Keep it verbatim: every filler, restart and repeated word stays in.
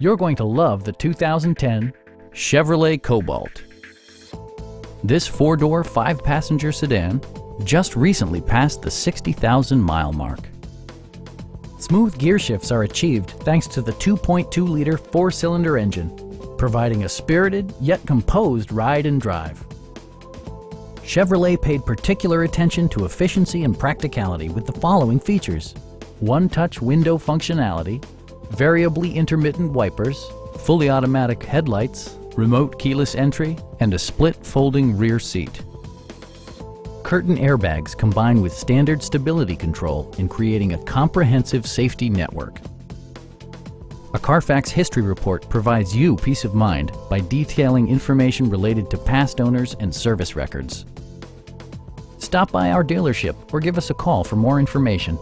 You're going to love the two thousand ten Chevrolet Cobalt. This four-door, five-passenger sedan just recently passed the sixty thousand mile mark. Smooth gear shifts are achieved thanks to the two point two liter four-cylinder engine, providing a spirited yet composed ride and drive. Chevrolet paid particular attention to efficiency and practicality with the following features: one-touch window functionality, variably intermittent wipers, fully automatic headlights, remote keyless entry, and a split folding rear seat. Curtain airbags combine with standard stability control in creating a comprehensive safety network. A Carfax history report provides you peace of mind by detailing information related to past owners and service records. Stop by our dealership or give us a call for more information.